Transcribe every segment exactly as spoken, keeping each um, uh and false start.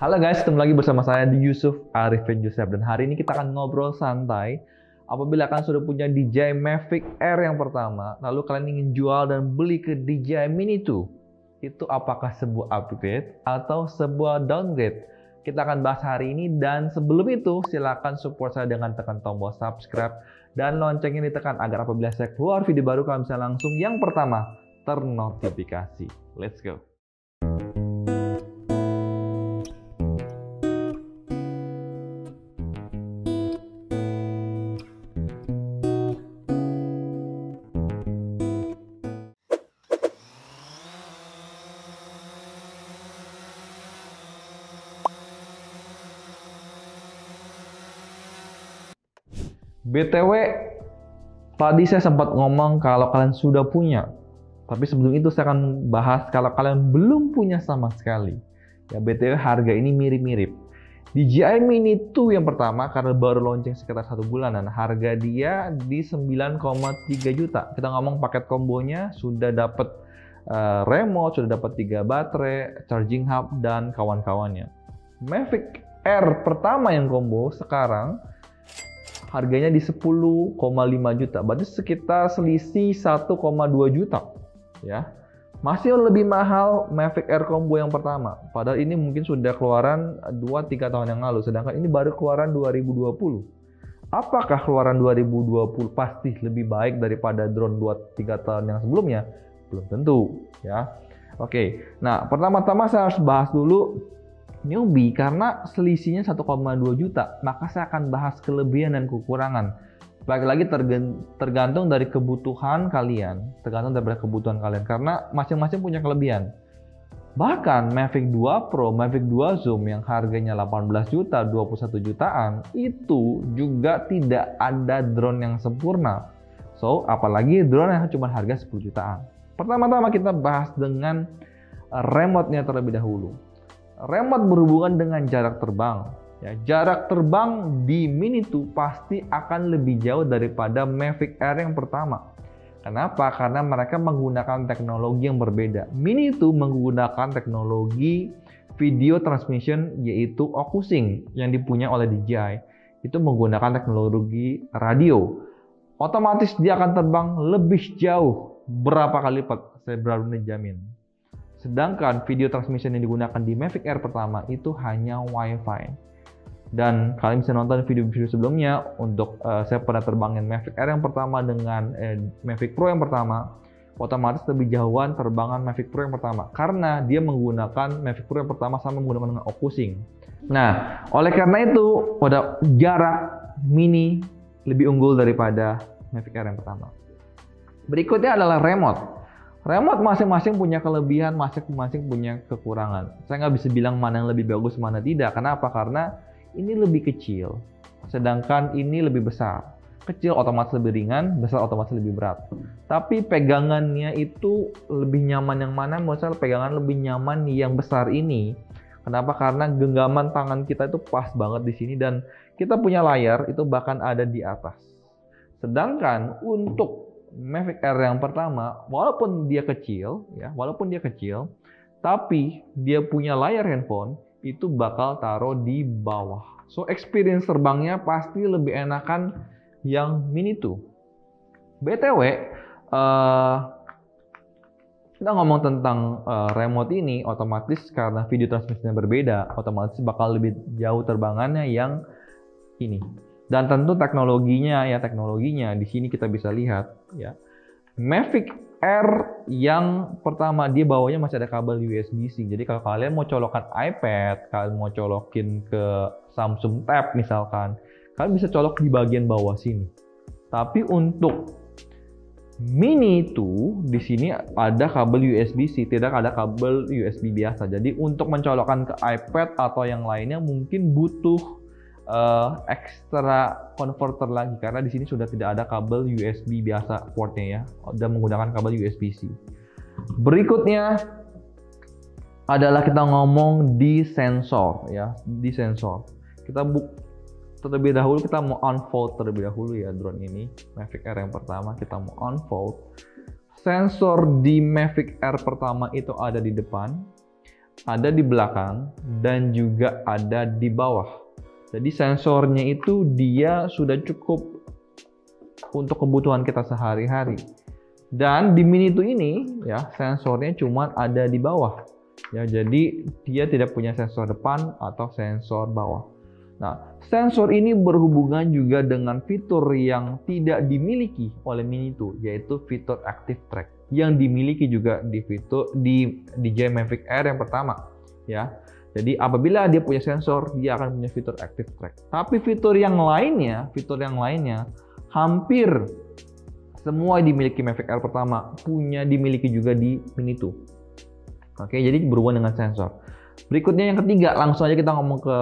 Halo guys, ketemu lagi bersama saya di Yusuf Arifin Jusep, dan hari ini kita akan ngobrol santai. Apabila kalian sudah punya D J I Mavic Air yang pertama, lalu kalian ingin jual dan beli ke D J I Mini dua, itu apakah sebuah upgrade atau sebuah downgrade? Kita akan bahas hari ini, dan sebelum itu silahkan support saya dengan tekan tombol subscribe dan loncengnya ditekan agar apabila saya keluar video baru kalian bisa langsung yang pertama ternotifikasi. Let's go! B T W, tadi saya sempat ngomong kalau kalian sudah punya, tapi sebelum itu saya akan bahas kalau kalian belum punya sama sekali. Ya, B T W harga ini mirip-mirip. D J I Mini dua yang pertama karena baru launching sekitar satu bulan dan harga dia di sembilan koma tiga juta. Kita ngomong paket kombonya sudah dapat uh, remote, sudah dapat tiga baterai, charging hub dan kawan-kawannya. Mavic Air pertama yang combo sekarang harganya di sepuluh koma lima juta, berarti sekitar selisih satu koma dua juta ya. Masih lebih mahal Mavic Air Combo yang pertama, padahal ini mungkin sudah keluaran dua tiga tahun yang lalu, sedangkan ini baru keluaran dua ribu dua puluh. Apakah keluaran dua ribu dua puluh pasti lebih baik daripada drone dua tiga tahun yang sebelumnya? Belum tentu ya. Oke, nah pertama-tama saya harus bahas dulu newbie karena selisihnya satu koma dua juta, maka saya akan bahas kelebihan dan kekurangan. Lagi-lagi tergantung dari kebutuhan kalian, tergantung dari kebutuhan kalian karena masing-masing punya kelebihan. Bahkan Mavic dua Pro, Mavic dua Zoom yang harganya delapan belas juta, dua puluh satu jutaan itu juga tidak ada drone yang sempurna. So, apalagi drone yang cuma harga sepuluh jutaan. Pertama-tama kita bahas dengan remote-nya terlebih dahulu. Remote berhubungan dengan jarak terbang. Ya, jarak terbang di Mini dua pasti akan lebih jauh daripada Mavic Air yang pertama. Kenapa? Karena mereka menggunakan teknologi yang berbeda. Mini dua menggunakan teknologi video transmission yaitu OcuSync yang dipunya oleh D J I. Itu menggunakan teknologi radio. Otomatis dia akan terbang lebih jauh berapa kali lipat, saya berani jamin. Sedangkan video transmission yang digunakan di Mavic Air pertama itu hanya Wi-Fi. Dan kalian bisa nonton video-video sebelumnya untuk uh, saya pernah terbangin Mavic Air yang pertama dengan eh, Mavic Pro yang pertama. Otomatis lebih jauhan terbangan Mavic Pro yang pertama karena dia menggunakan Mavic Pro yang pertama sama menggunakan dengan OcuSync. Nah, oleh karena itu pada jarak Mini lebih unggul daripada Mavic Air yang pertama. Berikutnya adalah remote. Remote masing-masing punya kelebihan, masing-masing punya kekurangan. Saya nggak bisa bilang mana yang lebih bagus, mana tidak. Kenapa? Karena ini lebih kecil, sedangkan ini lebih besar. Kecil otomatis lebih ringan, besar otomatis lebih berat. Tapi pegangannya itu lebih nyaman yang mana? Misalnya pegangan lebih nyaman yang besar ini. Kenapa? Karena genggaman tangan kita itu pas banget di sini dan kita punya layar itu bahkan ada di atas. Sedangkan untuk Mavic Air yang pertama, walaupun dia kecil, ya, walaupun dia kecil, tapi dia punya layar handphone itu bakal taruh di bawah. So experience terbangnya pasti lebih enakan yang Mini dua. B T W, uh, kita ngomong tentang uh, remote ini, otomatis karena video transmisinya berbeda, otomatis bakal lebih jauh terbangannya yang ini. Dan tentu teknologinya ya teknologinya di sini kita bisa lihat ya. Mavic Air yang pertama dia bawahnya masih ada kabel U S B C. Jadi kalau kalian mau colokan iPad, kalian mau colokin ke Samsung Tab misalkan, kalian bisa colok di bagian bawah sini. Tapi untuk Mini dua di sini ada kabel U S B C, tidak ada kabel U S B biasa. Jadi untuk mencolokkan ke iPad atau yang lainnya mungkin butuh Uh, extra converter lagi karena di sini sudah tidak ada kabel U S B biasa portnya ya, dan menggunakan kabel U S B C. Berikutnya adalah kita ngomong di sensor ya, di sensor. Kita buk terlebih dahulu kita mau unfold terlebih dahulu ya drone ini Mavic Air yang pertama kita mau unfold. Sensor di Mavic Air pertama itu ada di depan. ada di belakang dan juga ada di bawah. Jadi sensornya itu dia sudah cukup untuk kebutuhan kita sehari-hari. Dan di Mini dua ini ya sensornya cuma ada di bawah. Ya, jadi dia tidak punya sensor depan atau sensor bawah. Nah, sensor ini berhubungan juga dengan fitur yang tidak dimiliki oleh Mini dua, yaitu fitur Active Track yang dimiliki juga di fitur di D J I Mavic Air yang pertama, ya. Jadi apabila dia punya sensor, dia akan punya fitur Active Track. Tapi fitur yang lainnya, fitur yang lainnya hampir semua dimiliki Mavic Air pertama punya dimiliki juga di Mini dua. Oke, jadi berhubungan dengan sensor. Berikutnya yang ketiga, langsung aja kita ngomong ke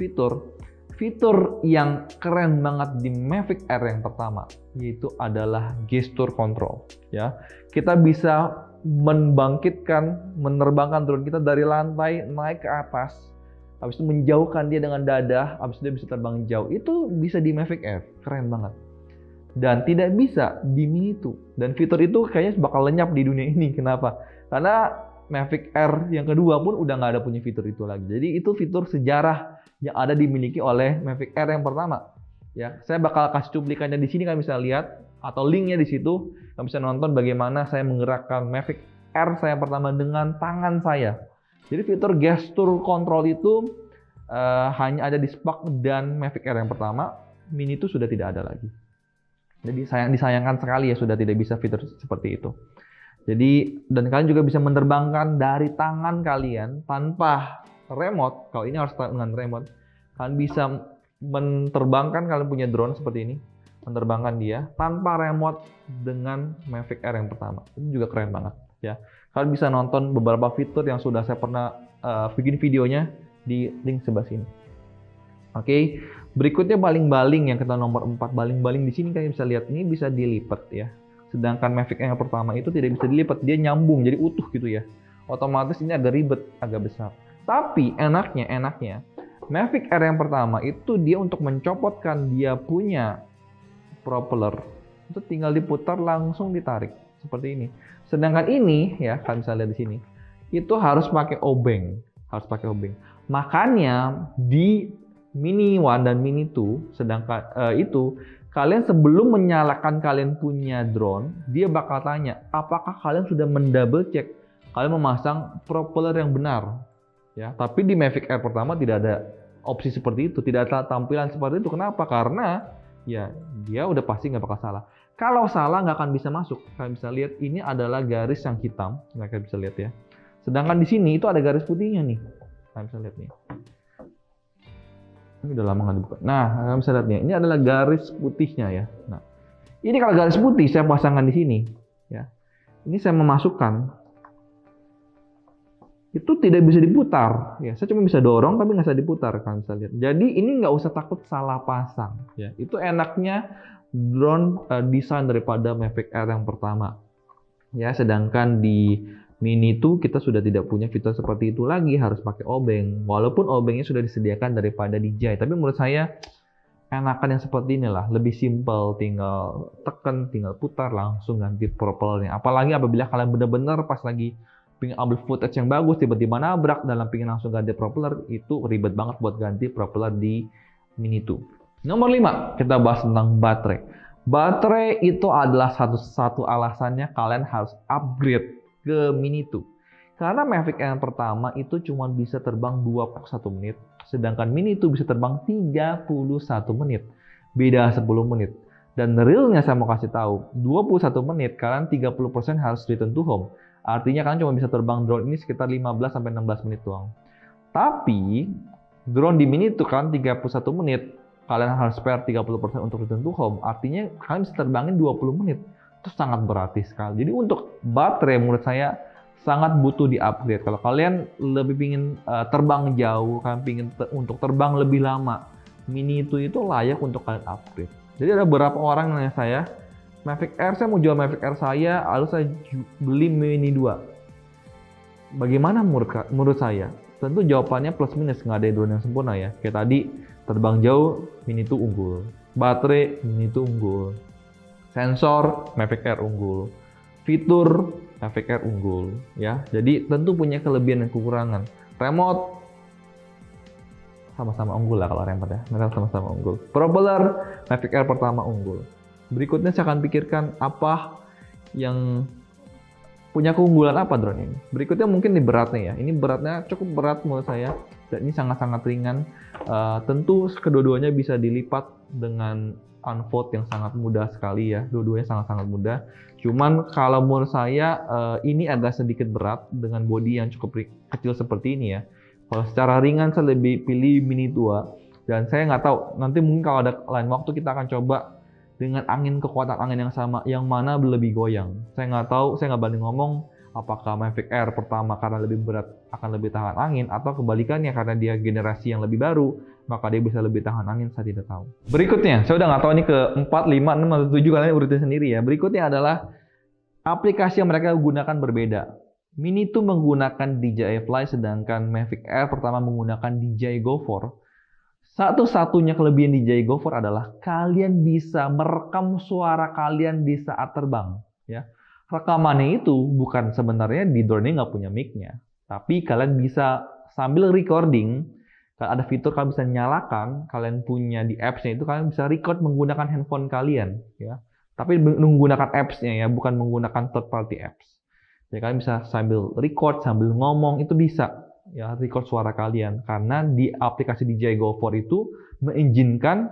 fitur fitur yang keren banget di Mavic Air yang pertama, yaitu adalah gesture control. Ya, kita bisa membangkitkan, menerbangkan drone kita dari lantai naik ke atas, habis itu menjauhkan dia dengan dada, habis itu dia bisa terbang jauh. Itu bisa di Mavic Air, keren banget. Dan tidak bisa di Mini dua. Dan fitur itu kayaknya bakal lenyap di dunia ini. Kenapa? Karena Mavic Air yang kedua pun udah nggak ada punya fitur itu lagi. Jadi itu fitur sejarah yang ada dimiliki oleh Mavic Air yang pertama. Ya, saya bakal kasih cuplikannya di sini, kalian bisa lihat atau linknya di situ. Kalian bisa nonton bagaimana saya menggerakkan Mavic Air saya yang pertama dengan tangan saya. Jadi fitur gesture control itu uh, hanya ada di Spark dan Mavic Air yang pertama. Mini itu sudah tidak ada lagi. Jadi sayang, disayangkan sekali ya sudah tidak bisa fitur seperti itu. Jadi, dan kalian juga bisa menerbangkan dari tangan kalian tanpa remote. Kalau ini harus dengan remote. Kalian bisa menerbangkan, kalian punya drone seperti ini, menerbangkan dia tanpa remote dengan Mavic Air yang pertama. Ini juga keren banget ya. Kalian bisa nonton beberapa fitur yang sudah saya pernah uh, bikin videonya di link sebelah sini. Oke, okay. Berikutnya baling-baling yang kita nomor empat, baling-baling di sini kalian bisa lihat ini bisa dilipat ya. Sedangkan Mavic Air yang pertama itu tidak bisa dilipat, dia nyambung, jadi utuh gitu ya. Otomatis ini agak ribet, agak besar. Tapi enaknya, enaknya Mavic Air yang pertama itu dia untuk mencopotkan dia punya propeller, itu tinggal diputar langsung ditarik seperti ini. Sedangkan ini ya, kalian bisa lihat di sini, itu harus pakai obeng, harus pakai obeng. Makanya di Mini satu dan Mini dua, sedangkan uh, itu kalian sebelum menyalakan kalian punya drone, dia bakal tanya, apakah kalian sudah mendouble check, kalian memasang propeller yang benar. Ya, tapi di Mavic Air pertama tidak ada opsi seperti itu, tidak ada tampilan seperti itu. Kenapa? Karena ya dia udah pasti nggak bakal salah. Kalau salah nggak akan bisa masuk. Kalian bisa lihat ini adalah garis yang hitam, kalian bisa lihat ya. Sedangkan di sini itu ada garis putihnya nih, kalian bisa lihat nih. Ini udah lama nggak dibuka. Nah, kalian bisa lihat nih, ini adalah garis putihnya ya. Nah, ini kalau garis putih saya pasangkan di sini, ya. Ini saya memasukkan. Itu tidak bisa diputar, ya. Saya cuma bisa dorong, tapi nggak bisa diputar, kalian bisa lihat. Jadi ini nggak usah takut salah pasang, ya. Itu enaknya drone uh, desain daripada Mavic Air yang pertama, ya. Sedangkan di Mini itu kita sudah tidak punya fitur seperti itu lagi, harus pakai obeng. Walaupun obengnya sudah disediakan daripada D J I, tapi menurut saya enakan yang seperti inilah, lebih simple, tinggal tekan, tinggal putar langsung ganti propellernya. Apalagi apabila kalian benar-benar pas lagi pengen ambil footage yang bagus, tiba-tiba nabrak dalam pengen langsung ganti propeller, itu ribet banget buat ganti propeller di Mini dua. Nomor lima, kita bahas tentang baterai. Baterai itu adalah satu-satu alasannya kalian harus upgrade ke Mini dua. Karena Mavic Air yang pertama itu cuma bisa terbang dua puluh satu menit, sedangkan Mini dua bisa terbang tiga puluh satu menit. Beda sepuluh menit. Dan realnya saya mau kasih tahu, dua puluh satu menit kalian tiga puluh persen harus return to home. Artinya kalian cuma bisa terbang drone ini sekitar lima belas sampai enam belas menit doang. Tapi drone di Mini dua kan tiga puluh satu menit, kalian harus spare tiga puluh persen untuk return to home. Artinya kalian bisa terbangin dua puluh menit. Itu sangat berarti sekali. Jadi untuk baterai menurut saya sangat butuh di upgrade. Kalau kalian lebih pingin uh, terbang jauh, kalian pingin ter untuk terbang lebih lama, Mini itu itu layak untuk kalian upgrade. Jadi ada beberapa orang nanya saya, Mavic Air, saya mau jual Mavic Air saya, lalu saya beli Mini dua. Bagaimana menurut, menurut saya? Tentu jawabannya plus minus, nggak ada drone yang sempurna ya. Kayak tadi terbang jauh, Mini dua unggul. Baterai, Mini dua unggul. Sensor, Mavic Air unggul. Fitur, Mavic Air unggul ya. Jadi tentu punya kelebihan dan kekurangan. Remote sama-sama unggul lah kalau remote ya. Mereka sama-sama unggul. Propeller Mavic Air pertama unggul. Berikutnya saya akan pikirkan apa yang punya keunggulan apa drone ini. Berikutnya mungkin di beratnya ya. Ini beratnya cukup berat menurut saya. Dan ini sangat-sangat ringan. Uh, tentu kedua-duanya bisa dilipat dengan unfold yang sangat mudah sekali ya. Dua-duanya sangat-sangat mudah. Cuman kalau menurut saya uh, ini agak sedikit berat dengan bodi yang cukup kecil seperti ini ya. Kalau secara ringan saya lebih pilih Mini dua. Dan saya nggak tahu, nanti mungkin kalau ada lain waktu kita akan coba dengan angin, kekuatan angin yang sama, yang mana lebih goyang. Saya nggak tahu, saya nggak berani ngomong apakah Mavic Air pertama karena lebih berat akan lebih tahan angin, atau kebalikannya karena dia generasi yang lebih baru maka dia bisa lebih tahan angin, saya tidak tahu. Berikutnya, saya udah nggak tahu ini ke empat, lima, enam, atau tujuh karena urutin sendiri ya. Berikutnya adalah aplikasi yang mereka gunakan berbeda. Mini dua menggunakan D J I Fly, sedangkan Mavic Air pertama menggunakan D J I Go four. Satu-satunya kelebihan D J I Go four adalah kalian bisa merekam suara kalian di saat terbang ya. Rekamannya itu bukan, sebenarnya di drone nggak punya mic-nya, tapi kalian bisa sambil recording. Ada fitur kalian bisa nyalakan, kalian punya di apps-nya itu kalian bisa record menggunakan handphone kalian ya. Tapi menggunakan apps-nya ya, bukan menggunakan third party apps. Jadi kalian bisa sambil record, sambil ngomong itu bisa ya, record suara kalian, karena di aplikasi D J I Go four itu mengizinkan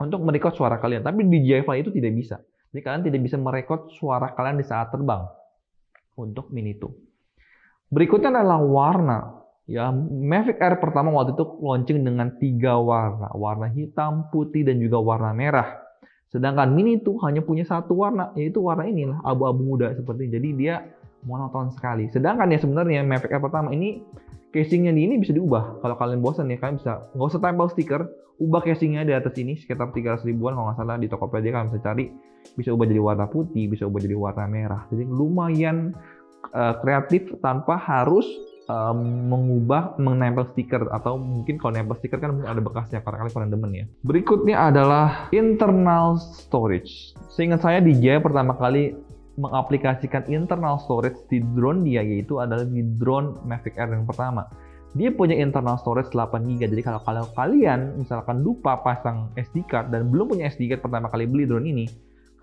untuk merecord suara kalian, tapi D J I Fly itu tidak bisa. Jadi kalian tidak bisa merekod suara kalian di saat terbang untuk Mini dua. Berikutnya adalah warna. Ya, Mavic Air pertama waktu itu launching dengan tiga warna. Warna hitam, putih, dan juga warna merah. Sedangkan Mini dua hanya punya satu warna, yaitu warna inilah, abu-abu muda seperti ini. Jadi dia monoton sekali. Sedangkan ya sebenarnya Mavic Air pertama ini, casingnya di ini bisa diubah. Kalau kalian bosan ya, kalian bisa, nggak usah tempel stiker, ubah casingnya di atas ini sekitar tiga ratus ribuan kalau nggak salah di Tokopedia kalian bisa cari. Bisa ubah jadi warna putih, bisa ubah jadi warna merah. Jadi lumayan uh, kreatif tanpa harus uh, mengubah, menempel stiker. Atau mungkin kalau nempel stiker kan ada bekasnya, karena kalian demen ya. Berikutnya adalah internal storage. Seingat saya D J I pertama kali mengaplikasikan internal storage di drone dia, yaitu adalah di drone Mavic Air yang pertama. Dia punya internal storage delapan giga. Jadi kalau, kalau kalian misalkan lupa pasang S D card dan belum punya S D card pertama kali beli drone ini,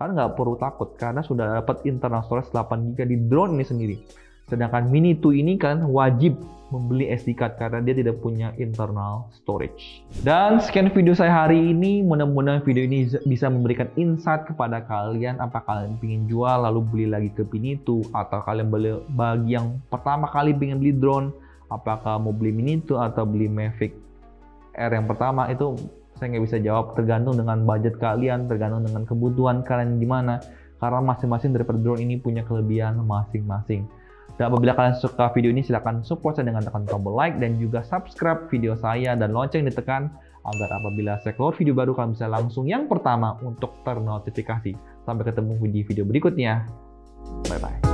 kalian nggak perlu takut karena sudah dapat internal storage delapan giga di drone ini sendiri. Sedangkan Mini dua ini kan wajib membeli S D card karena dia tidak punya internal storage. Dan sekian video saya hari ini. Mudah-mudahan video ini bisa memberikan insight kepada kalian. Apa kalian ingin jual lalu beli lagi ke Mini dua, atau kalian beli bagi yang pertama kali ingin beli drone, apakah mau beli Mini dua atau beli Mavic Air yang pertama, itu saya nggak bisa jawab, tergantung dengan budget kalian, tergantung dengan kebutuhan kalian gimana, karena masing-masing daripada drone ini punya kelebihan masing-masing. Dan apabila kalian suka video ini, silahkan support saya dengan tekan tombol like dan juga subscribe video saya dan lonceng ditekan, agar apabila saya keluar video baru kalian bisa langsung yang pertama untuk ternotifikasi. Sampai ketemu di video berikutnya, bye-bye.